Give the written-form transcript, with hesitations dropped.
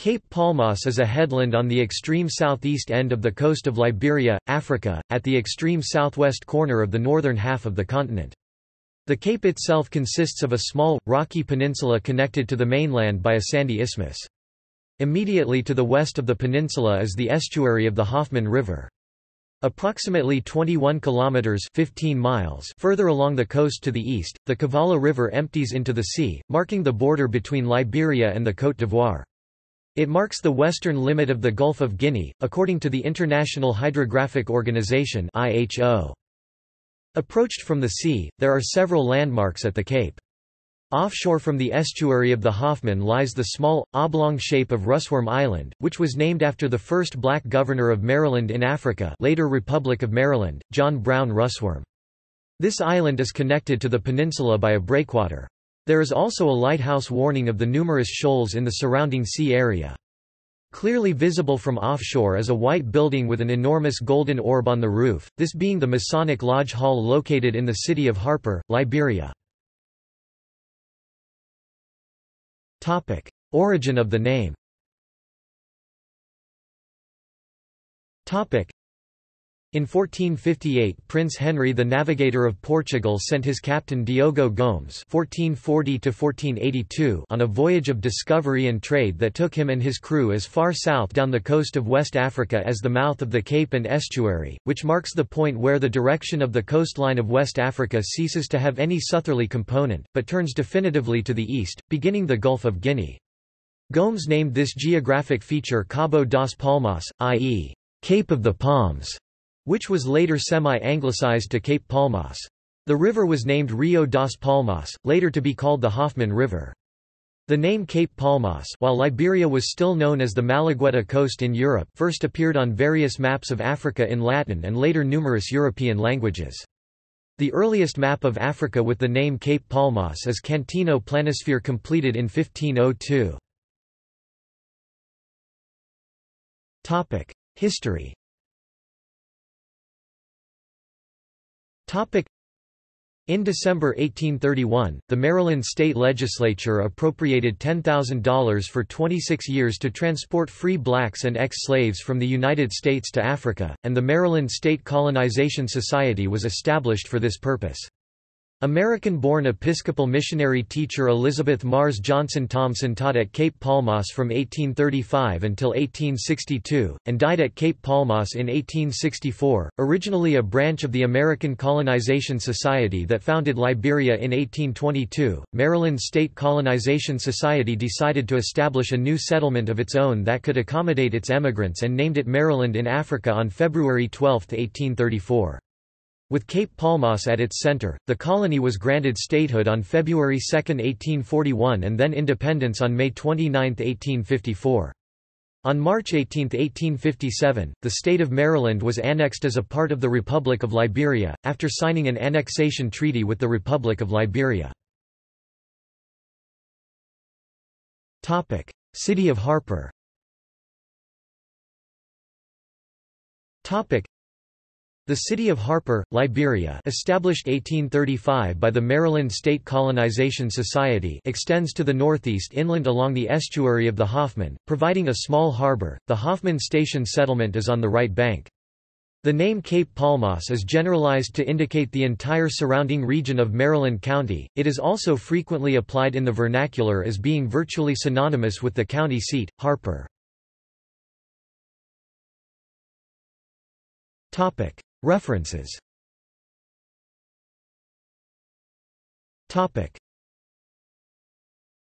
Cape Palmas is a headland on the extreme southeast end of the coast of Liberia, Africa, at the extreme southwest corner of the northern half of the continent. The cape itself consists of a small, rocky peninsula connected to the mainland by a sandy isthmus. Immediately to the west of the peninsula is the estuary of the Hoffman River. Approximately 21 kilometers (15 miles) further along the coast to the east, the Cavalla River empties into the sea, marking the border between Liberia and the Côte d'Ivoire. It marks the western limit of the Gulf of Guinea, according to the International Hydrographic Organization (IHO). Approached from the sea, there are several landmarks at the cape. Offshore from the estuary of the Hoffman lies the small, oblong shape of Russwurm Island, which was named after the first black governor of Maryland in Africa, later Republic of Maryland, John Brown Russwurm. This island is connected to the peninsula by a breakwater. There is also a lighthouse warning of the numerous shoals in the surrounding sea area. Clearly visible from offshore is a white building with an enormous golden orb on the roof, this being the Masonic Lodge Hall located in the city of Harper, Liberia. Topic: Origin of the name. Topic: In 1458, Prince Henry the Navigator of Portugal sent his captain Diogo Gomes (1440–1482) on a voyage of discovery and trade that took him and his crew as far south down the coast of West Africa as the mouth of the cape and estuary, which marks the point where the direction of the coastline of West Africa ceases to have any southerly component, but turns definitively to the east, beginning the Gulf of Guinea. Gomes named this geographic feature Cabo das Palmas, i.e., Cape of the Palms, which was later semi-anglicized to Cape Palmas. The river was named Rio das Palmas, later to be called the Hoffman River. The name Cape Palmas, while Liberia was still known as the Malagueta coast in Europe, first appeared on various maps of Africa in Latin and later numerous European languages. The earliest map of Africa with the name Cape Palmas is Cantino Planisphere, completed in 1502. History. In December 1831, the Maryland State Legislature appropriated $10,000 for 26 years to transport free blacks and ex-slaves from the United States to Africa, and the Maryland State Colonization Society was established for this purpose. American-born Episcopal missionary teacher Elizabeth Mars Johnson Thompson taught at Cape Palmas from 1835 until 1862, and died at Cape Palmas in 1864. Originally a branch of the American Colonization Society that founded Liberia in 1822, Maryland State Colonization Society decided to establish a new settlement of its own that could accommodate its emigrants and named it Maryland in Africa on February 12, 1834. With Cape Palmas at its center, the colony was granted statehood on February 2, 1841, and then independence on May 29, 1854. On March 18, 1857, the state of Maryland was annexed as a part of the Republic of Liberia, after signing an annexation treaty with the Republic of Liberia. City of Harper. The city of Harper, Liberia, established 1835 by the Maryland State Colonization Society, extends to the northeast inland along the estuary of the Hoffman, providing a small harbor. The Hoffman Station settlement is on the right bank. The name Cape Palmas is generalized to indicate the entire surrounding region of Maryland County. It is also frequently applied in the vernacular as being virtually synonymous with the county seat, Harper. References.